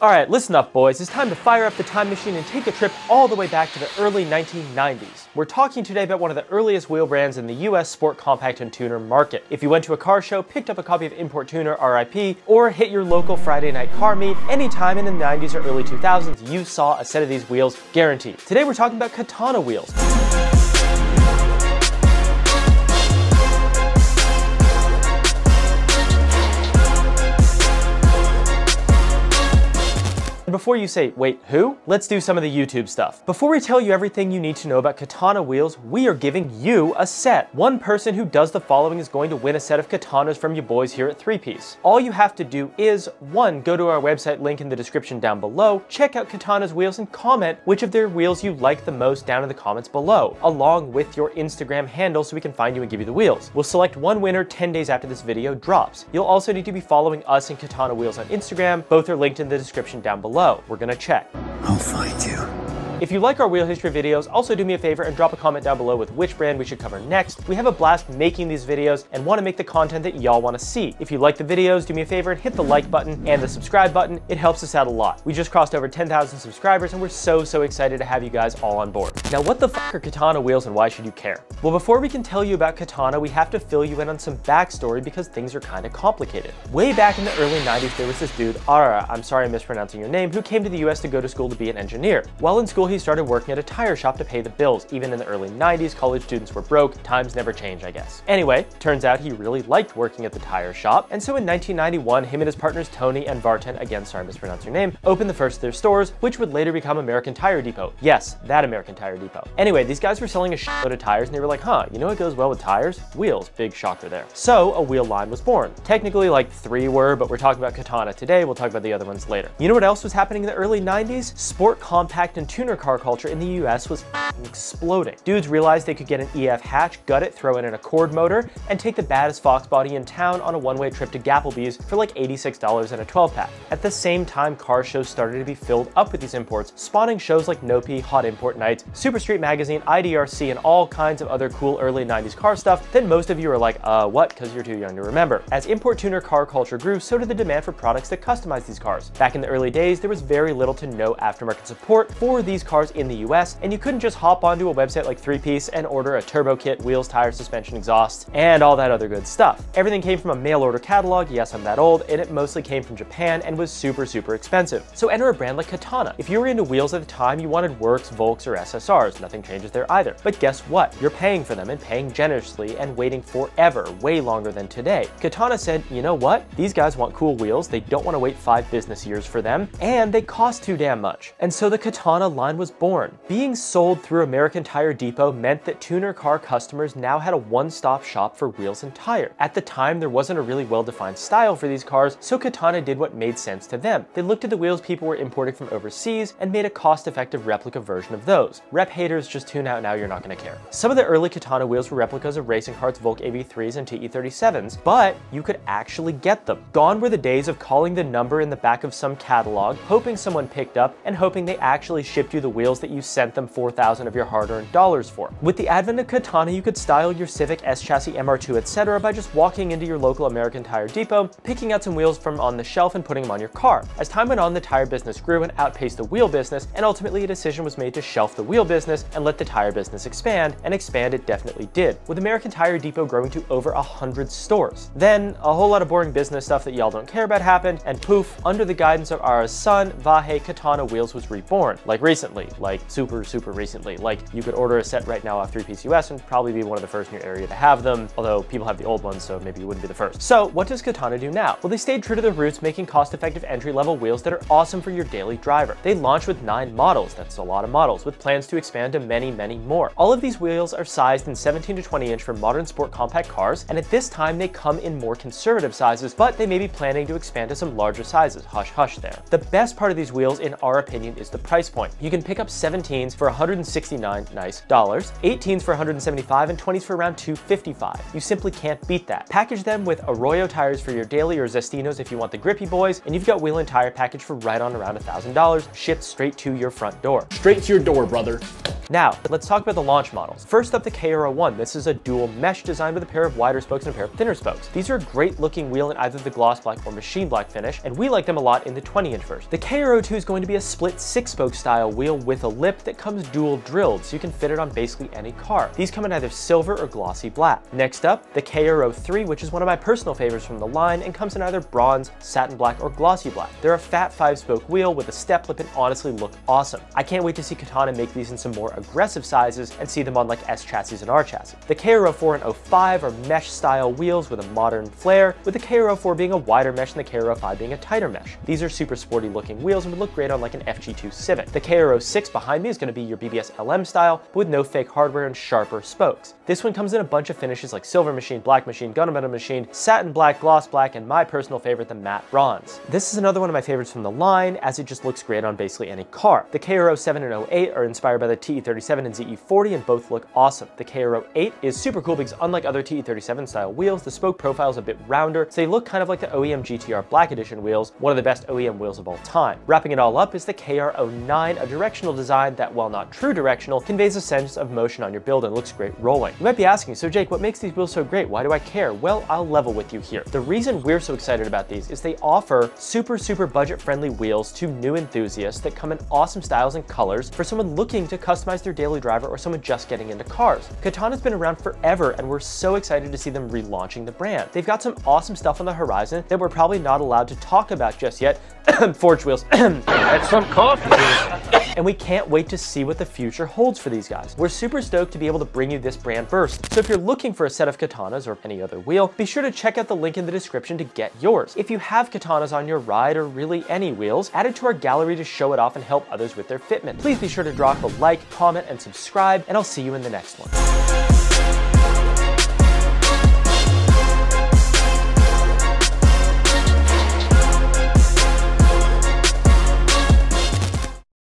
Alright, listen up boys, it's time to fire up the time machine and take a trip all the way back to the early 1990s. We're talking today about one of the earliest wheel brands in the US sport compact and tuner market. If you went to a car show, picked up a copy of Import Tuner RIP, or hit your local Friday night car meet, anytime in the 90s or early 2000s you saw a set of these wheels guaranteed. Today we're talking about Katana wheels. And before you say, wait, who? Let's do some of the YouTube stuff. Before we tell you everything you need to know about Katana wheels, we are giving you a set. One person who does the following is going to win a set of Katanas from you boys here at 3Piece. All you have to do is, 1, go to our website link in the description down below, check out Katana's wheels and comment which of their wheels you like the most down in the comments below, along with your Instagram handle so we can find you and give you the wheels. We'll select one winner 10 days after this video drops. You'll also need to be following us and Katana wheels on Instagram. Both are linked in the description down below. We're gonna check. I'll find you. If you like our wheel history videos, also do me a favor and drop a comment down below with which brand we should cover next. We have a blast making these videos and want to make the content that y'all want to see. If you like the videos, do me a favor and hit the like button and the subscribe button. It helps us out a lot. We just crossed over 10,000 subscribers and we're so excited to have you guys all on board. Now what the fuck are Katana wheels and why should you care? Well, before we can tell you about Katana, we have to fill you in on some backstory because things are kind of complicated. Way back in the early 90s, there was this dude, Ara, I'm sorry I'm mispronouncing your name, who came to the US to go to school to be an engineer. While in school, he started working at a tire shop to pay the bills. Even in the early 90s, college students were broke. Times never change, I guess. Anyway, turns out he really liked working at the tire shop, and so in 1991, him and his partners Tony and Vartan, again sorry I mispronounced your name, opened the first of their stores, which would later become American Tire Depot. Yes, that American Tire Depot. Anyway, these guys were selling a shitload of tires, and they were like, huh, you know what goes well with tires? Wheels. Big shocker there. So a wheel line was born. Technically like 3 were, but we're talking about Katana today. We'll talk about the other ones later. You know what else was happening in the early 90s? Sport compact and tuner car culture in the US was exploding. Dudes realized they could get an EF hatch, gut it, throw in an Accord motor, and take the baddest Fox body in town on a one-way trip to Gappelby's for like $86 and a 12-pack. At the same time, car shows started to be filled up with these imports, spawning shows like NOPI, Hot Import Nights, Super Street Magazine, IDRC, and all kinds of other cool early 90s car stuff that most of you are like, what? Because you're too young to remember. As import tuner car culture grew, so did the demand for products that customized these cars. Back in the early days, there was very little to no aftermarket support for these cars in the US, and you couldn't just hop onto a website like 3Piece and order a turbo kit, wheels, tires, suspension, exhaust, and all that other good stuff. Everything came from a mail order catalog, yes I'm that old, and it mostly came from Japan and was super expensive. So enter a brand like Katana. If you were into wheels at the time, you wanted Works, Volks, or SSRs, nothing changes there either. But guess what? You're paying for them, and paying generously, and waiting forever, way longer than today. Katana said, you know what? These guys want cool wheels, they don't want to wait 5 business years for them, and they cost too damn much. And so the Katana line was born. Being sold through American Tire Depot meant that tuner car customers now had a one-stop shop for wheels and tire. At the time, there wasn't a really well-defined style for these cars, so Katana did what made sense to them. They looked at the wheels people were importing from overseas and made a cost-effective replica version of those. Rep haters, just tune out now, you're not gonna care. Some of the early Katana wheels were replicas of racing carts, Volk AV3s and TE37s, but you could actually get them. Gone were the days of calling the number in the back of some catalog, hoping someone picked up, and hoping they actually shipped you the wheels that you sent them 4,000 of your hard-earned dollars for. With the advent of Katana, you could style your Civic, S-Chassis, MR2, etc. by just walking into your local American Tire Depot, picking out some wheels from on the shelf and putting them on your car. As time went on, the tire business grew and outpaced the wheel business, and ultimately a decision was made to shelf the wheel business and let the tire business expand, and expand it definitely did, with American Tire Depot growing to over 100 stores. Then, a whole lot of boring business stuff that y'all don't care about happened, and poof, under the guidance of Ara's son, Vahe, Katana wheels was reborn. Like recently, like super recently. Like you could order a set right now off 3PCUS and probably be one of the first in your area to have them, although people have the old ones, so maybe you wouldn't be the first. So what does Katana do now? Well, they stayed true to their roots, making cost-effective entry-level wheels that are awesome for your daily driver. They launched with 9 models, that's a lot of models, with plans to expand to many more. All of these wheels are sized in 17 to 20 inch for modern sport compact cars, and at this time they come in more conservative sizes, but they may be planning to expand to some larger sizes, hush hush there. The best part of these wheels, in our opinion, is the price point. You can can pick up 17s for $169 nice dollars, 18s for $175, and 20s for around $255. You simply can't beat that. Package them with Arroyo tires for your daily or Zestinos if you want the grippy boys, and you've got wheel and tire package for right on around $1,000, shipped straight to your front door. Straight to your door, brother. Now, let's talk about the launch models. First up, the KRO1. This is a dual mesh design with a pair of wider spokes and a pair of thinner spokes. These are a great looking wheel in either the gloss black or machine black finish, and we like them a lot in the 20-inch version. The KRO2 is going to be a split six-spoke style wheel with a lip that comes dual drilled, so you can fit it on basically any car. These come in either silver or glossy black. Next up, the KRO3, which is one of my personal favorites from the line, and comes in either bronze, satin black, or glossy black. They're a fat five-spoke wheel with a step lip and honestly look awesome. I can't wait to see Katana make these in some more aggressive sizes and see them on like S chassis and R chassis. The KRO4 and 05 are mesh style wheels with a modern flair, with the KRO4 being a wider mesh and the KRO5 being a tighter mesh. These are super sporty looking wheels and would look great on like an FG2 Civic. The KRO6 behind me is going to be your BBS LM style, but with no fake hardware and sharper spokes. This one comes in a bunch of finishes like silver machine, black machine, gunmetal machine, satin black, gloss black, and my personal favorite, the matte bronze. This is another one of my favorites from the line, as it just looks great on basically any car. The KRO7 and 08 are inspired by the TE37 and ZE40, and both look awesome. The KRO8 is super cool because unlike other TE37 style wheels, the spoke profile is a bit rounder, so they look kind of like the OEM GTR Black Edition wheels, one of the best OEM wheels of all time. Wrapping it all up is the KRO9, a directional design that, while not true directional, conveys a sense of motion on your build and looks great rolling. You might be asking, so Jake, what makes these wheels so great? Why do I care? Well, I'll level with you here. The reason we're so excited about these is they offer super budget-friendly wheels to new enthusiasts that come in awesome styles and colors for someone looking to customize their daily driver or someone just getting into cars. Katana's been around forever, and we're so excited to see them relaunching the brand. They've got some awesome stuff on the horizon that we're probably not allowed to talk about just yet. Forge wheels. That's some coffee. And we can't wait to see what the future holds for these guys. We're super stoked to be able to bring you this brand first. So if you're looking for a set of Katanas or any other wheel, be sure to check out the link in the description to get yours. If you have Katanas on your ride or really any wheels, add it to our gallery to show it off and help others with their fitment. Please be sure to drop a like, comment, and subscribe, and I'll see you in the next one.